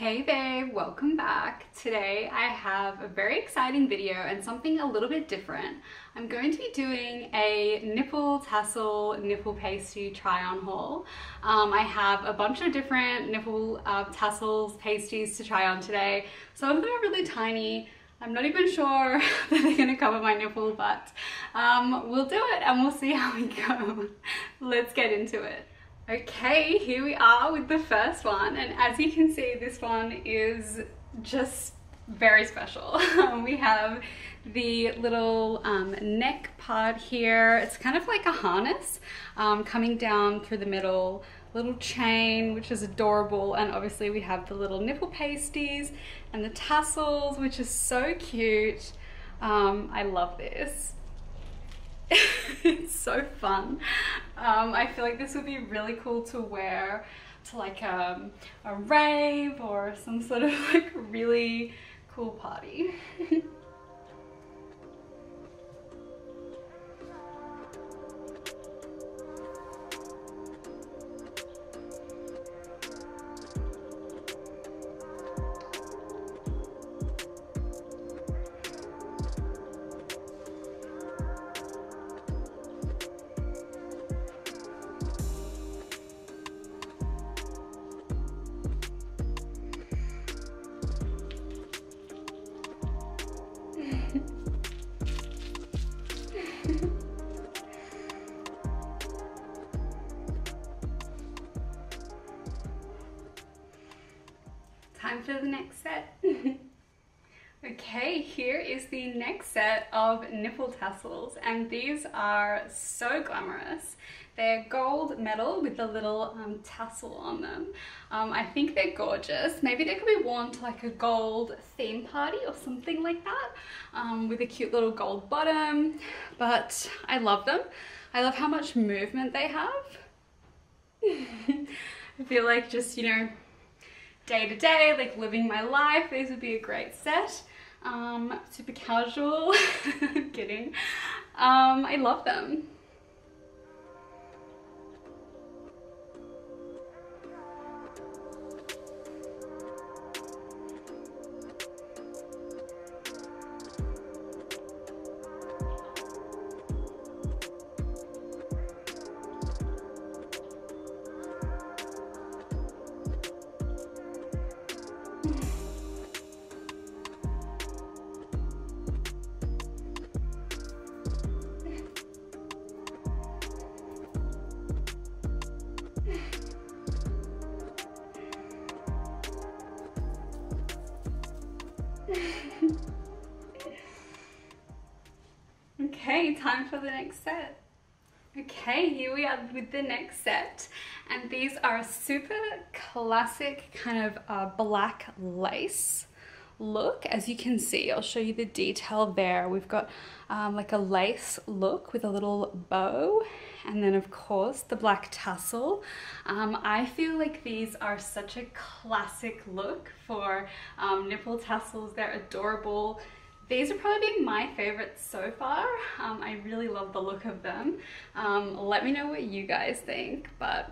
Hey babe, welcome back. Today I have a very exciting video and something a little bit different. I'm going to be doing a nipple tassel nipple pasty try on haul. I have a bunch of different nipple tassels, pasties to try on today. Some of them are really tiny. I'm not even sure that they're going to cover my nipple, but we'll do it and we'll see how we go. Let's get into it. Okay, here we are with the first one, and as you can see, this one is just very special. We have the little neck part here. It's kind of like a harness coming down through the middle, little chain, which is adorable, and obviously we have the little nipple pasties and the tassels, which is so cute. I love this. It's so fun. I feel like this would be really cool to wear to like a rave or some sort of like really cool party. Time for the next set. Okay, here is the next set of nipple tassels, and these are so glamorous. They're gold metal with a little tassel on them. I think they're gorgeous. Maybe they could be worn to like a gold theme party or something like that, with a cute little gold bottom, but I love them. I love how much movement they have. I feel like just, you know, day to day, like living my life, these would be a great set. Super casual. I'm kidding. I love them. Okay, time for the next set. Okay, here we are with the next set, and these are a super classic kind of black lace look. As you can see, I'll show you the detail there. We've got like a lace look with a little bow, and then of course the black tassel. I feel like these are such a classic look for nipple tassels. They're adorable. These are probably my favorites so far. I really love the look of them. Let me know what you guys think, but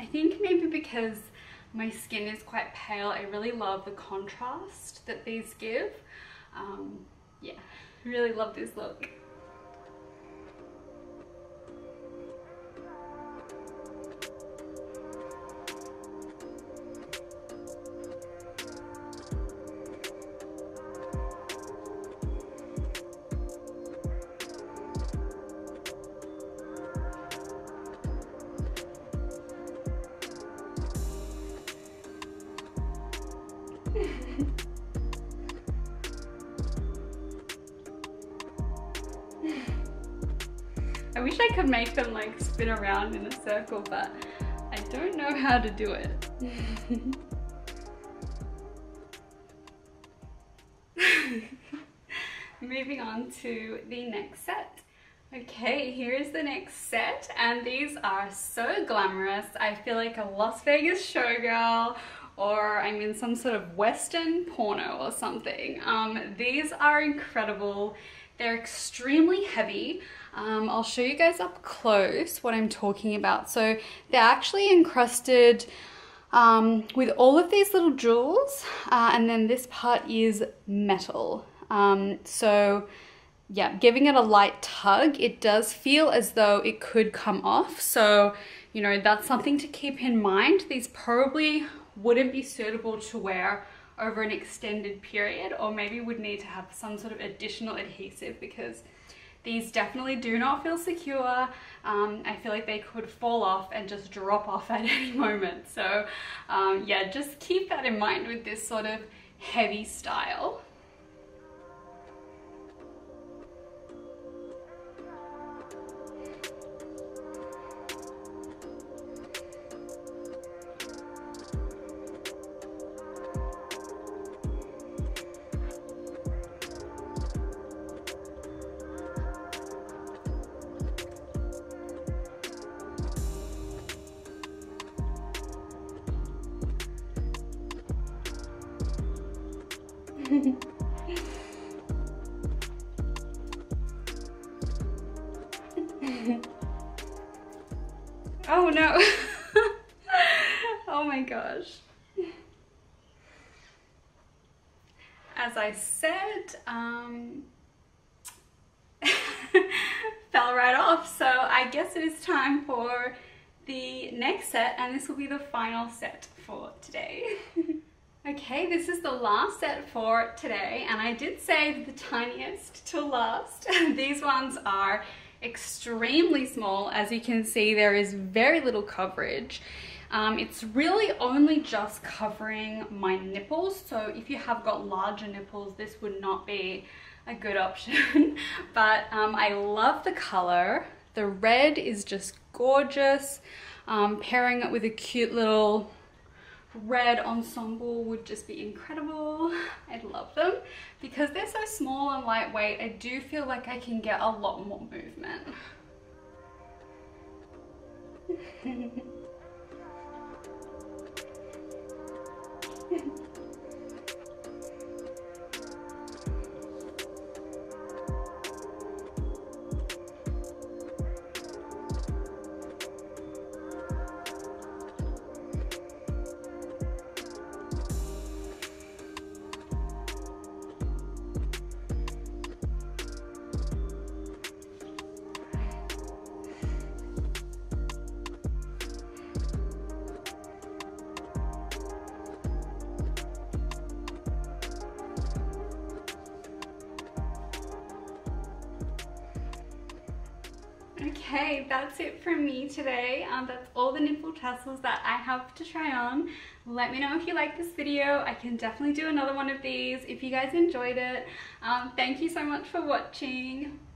I think maybe because my skin is quite pale, I really love the contrast that these give. Yeah, really love this look. I wish I could make them like spin around in a circle, but I don't know how to do it. Moving on to the next set. Okay, here is the next set, and these are so glamorous. I feel like a Las Vegas showgirl, or I'm in some sort of Western porno or something. These are incredible. They're extremely heavy. I'll show you guys up close what I'm talking about. So they're actually encrusted with all of these little jewels, and then this part is metal. So yeah, giving it a light tug, it does feel as though it could come off. So, you know, that's something to keep in mind. These probably wouldn't be suitable to wear over an extended period, or maybe would need to have some sort of additional adhesive, because these definitely do not feel secure. I feel like they could fall off and just drop off at any moment. So yeah, just keep that in mind with this sort of heavy style. Oh no. Oh my gosh. As I said, fell right off. So I guess it is time for the next set, and this will be the final set for today. Okay, this is the last set for today, and I did save the tiniest to last. These ones are extremely small. As you can see, there is very little coverage. It's really only just covering my nipples, so if you have got larger nipples, this would not be a good option. But I love the color. The red is just gorgeous. Pairing it with a cute little red ensemble would just be incredible. I love them. Because they're so small and lightweight, I do feel like I can get a lot more movement. Okay, that's it from me today. That's all the nipple tassels that I have to try on. Let me know if you like this video. I can definitely do another one of these if you guys enjoyed it. Thank you so much for watching.